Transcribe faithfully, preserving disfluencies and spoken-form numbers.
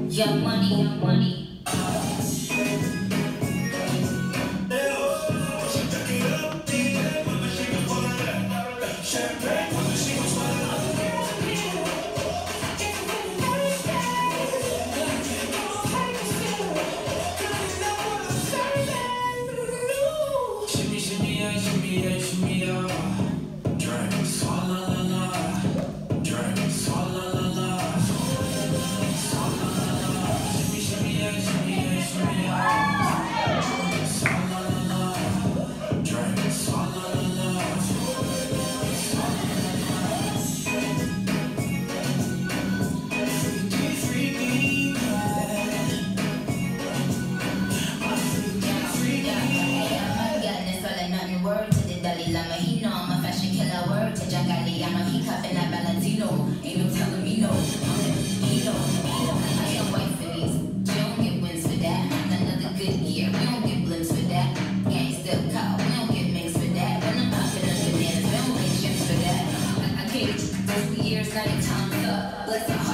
Young money, young money. Word to the Dalila Mahino, I'm a fashion killer. Word to Jagali, I'm a hiccup and a Valentino. Ain't no telling me no. I'm a Valentino. I can't wait for these. We don't get wins for that. Another good year. We don't get blimps for that. Gang still caught. We don't get mixed for that. When I'm popping up bananas, we don't get chips for that. I, I can't. Those years, ninety times up. Bless my heart.